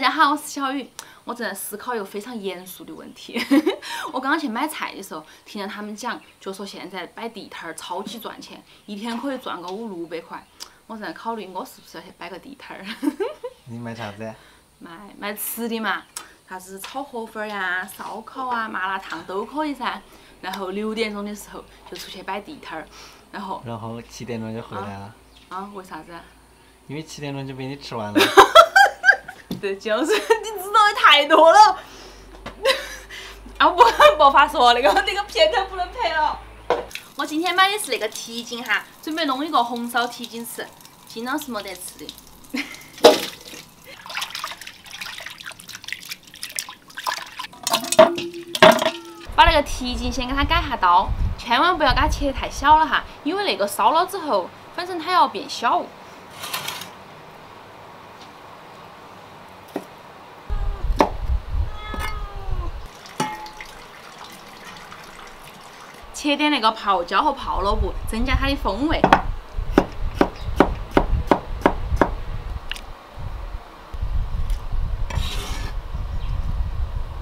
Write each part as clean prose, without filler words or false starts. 家好，我是小雨。我正在思考一个非常严肃的问题。我刚刚去买菜的时候，听到他们讲，就说现在摆地摊儿超级赚钱，一天可以赚个500-600块。我正在考虑，我是不是要去摆个地摊儿？你买啥子？买吃的嘛，啥子炒河粉呀、烧烤啊、麻辣烫都可以噻。然后6点钟的时候就出去摆地摊儿，然后7点钟就回来了。啊？为啥子？ 因为7点钟就被你吃完了。对，就是你知道的太多了。啊，我没法说那个片头不能拍了。我今天买的是那个蹄筋哈，准备弄一个红烧蹄筋吃。筋呢是没得吃的。把那个蹄筋先给它改下刀，千万不要给它切得太小了哈，因为那个烧了之后，反正它要变小。 切点那个泡椒和泡萝卜，增加它的风味。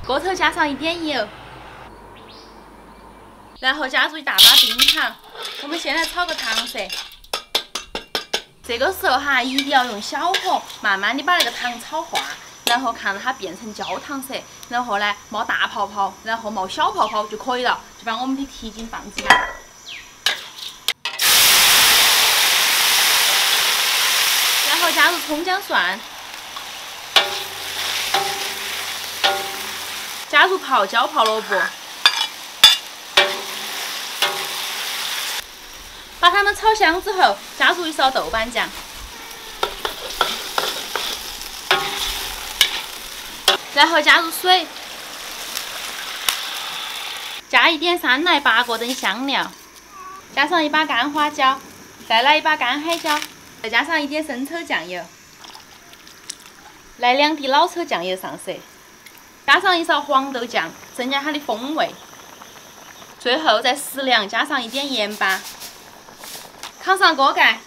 锅头加上一点油，然后加入一大把冰糖。我们先来炒个糖色。这个时候哈，一定要用小火，慢慢的把那个糖炒化，然后看到它变成焦糖色，然后呢冒大泡泡，然后冒小泡泡就可以了。 把我们的蹄筋放进来，然后加入葱姜蒜，加入泡椒、泡萝卜，把它们炒香之后，加入一勺豆瓣酱，然后加入水。 加一点3来8个等香料，加上一把干花椒，再来一把干海椒，再加上一点生抽酱油，来2滴老抽酱油上色，加上一勺黄豆酱，增加它的风味。最后再适量加上一点盐巴，扛上锅盖，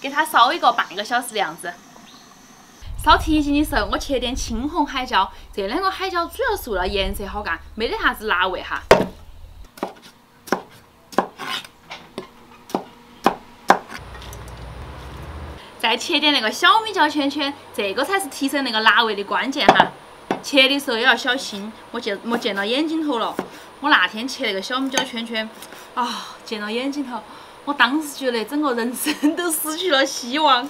给它烧一个半个小时的样子。 烧蹄筋的时候，我切点青红海椒，这2个海椒主要是为了颜色好看，没得啥子辣味哈。再切点那个小米椒圈圈，这个才是提升那个辣味的关键哈。切的时候也要小心，我溅到眼睛头了。我那天切那个小米椒圈圈，啊，溅到眼睛头，我当时觉得整个人生都失去了希望。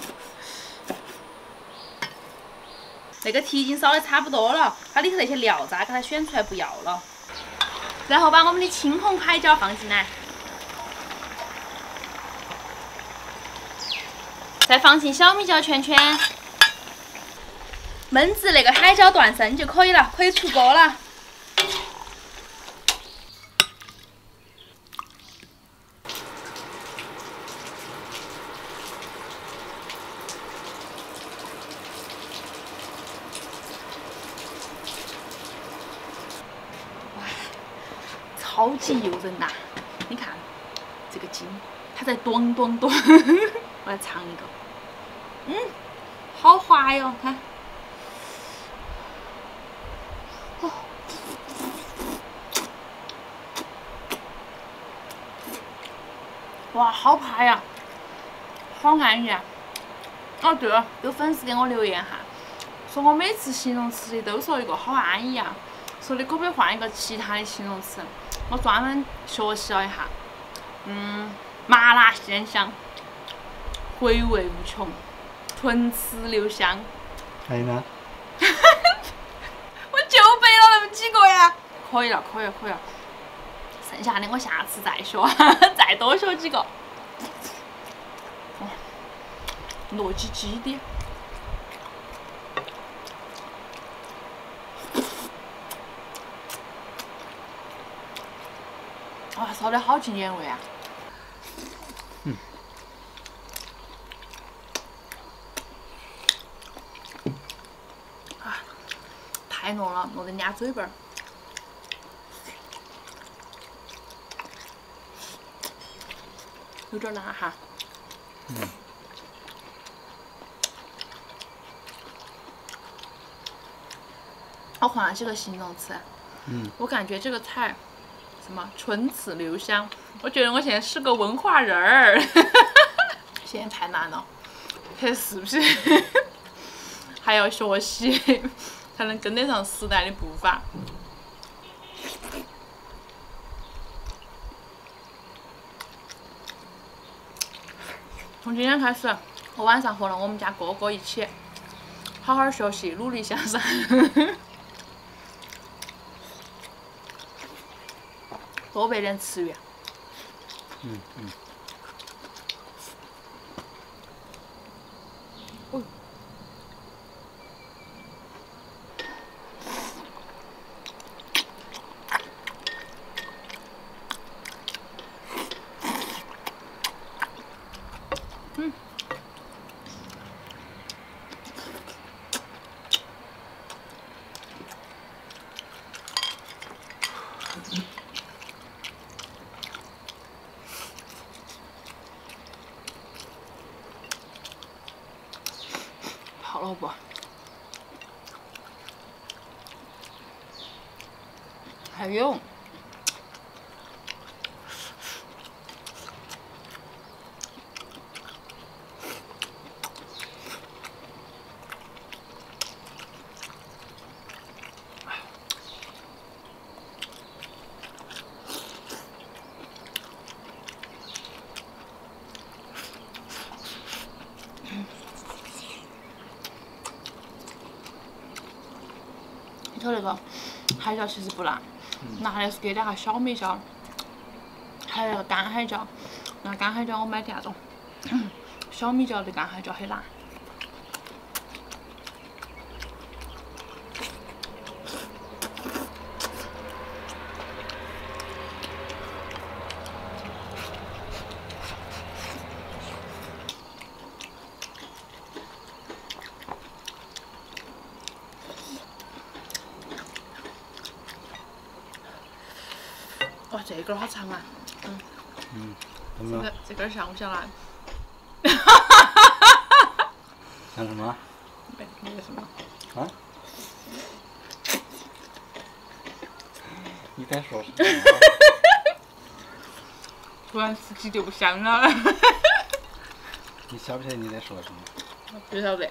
那个蹄筋烧的差不多了，把里头那些料渣给它选出来不要了，然后把我们的青红海椒放进来，再放进小米椒圈圈，焖至那个海椒断生就可以了，可以出锅了。超级诱人呐！你看这个筋，它在咚咚咚。我来尝一个，嗯，好滑哟，看。哦，哇，好滑呀，好安逸啊！哦对了，有粉丝给我留言哈，说我每次形容吃的都说一个好安逸啊，说你可不可以换一个其他的形容词？ 我专门学习了一下，麻辣鲜香，回味无穷，唇齿留香。还有呢？我就背了那么几个呀。可以了，可以了，可以了。剩下的我下次再学，再多学几个。哇，糯叽叽的。 哇，烧的好经典味啊！嗯，啊，太浓了，弄得粘嘴巴儿。有点辣哈。嗯。我好像是个形容词。嗯，我感觉这个菜，什么唇齿留香，我觉得我现在是个文化人儿。现在太难了，太熟悉，还要学习才能跟得上时代的步伐。 从今天开始，我晚上和了我们家哥哥一起，好好学习，努力向上。多备点吃鱼。嗯嗯。嗯萝卜，还有里头那个海椒其实不辣，拿的是给两个小米椒，还有那个干海椒。那干海椒我买的那种，小米椒的干海椒很辣。哇，这根好长啊！嗯嗯，这根像不像啊？像什么？那个什么？啊？你在说什么？突然之间就不香了。你晓不晓得你在说什么？不晓得。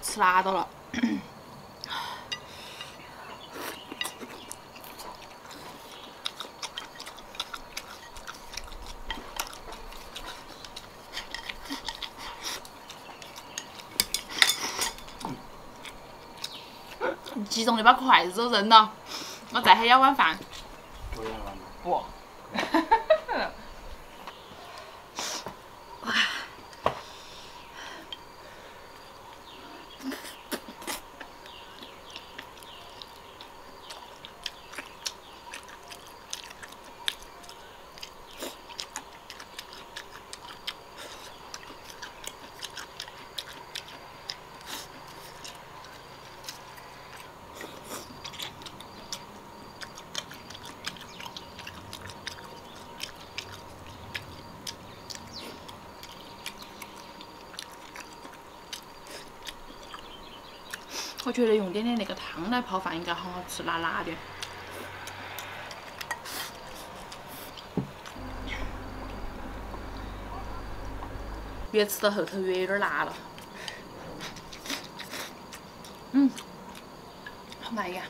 吃辣到了，激动的把筷子都扔了，我再去舀碗饭。不。我觉得用点点那个汤来泡饭应该很好吃，辣辣的。越吃到后头越有点辣了。嗯，好辣呀！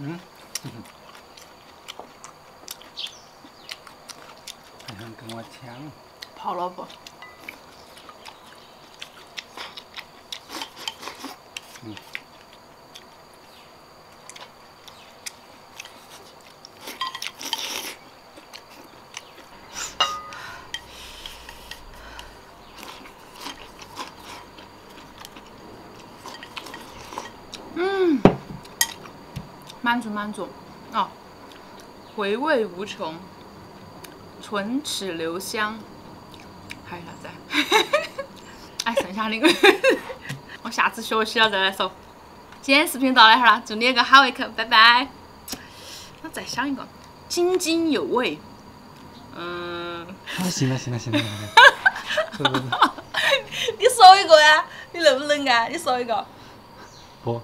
还想跟我抢？跑萝卜。嗯。 满足满足，哦，回味无穷，唇齿留香，还有啥子？哎，剩下那个，我下次学习了再来说。今天视频到这哈了，祝你有个好胃口，拜拜。我再想一个，津津有味。嗯。行了。你说一个呀？你能不能啊？你说一个。不。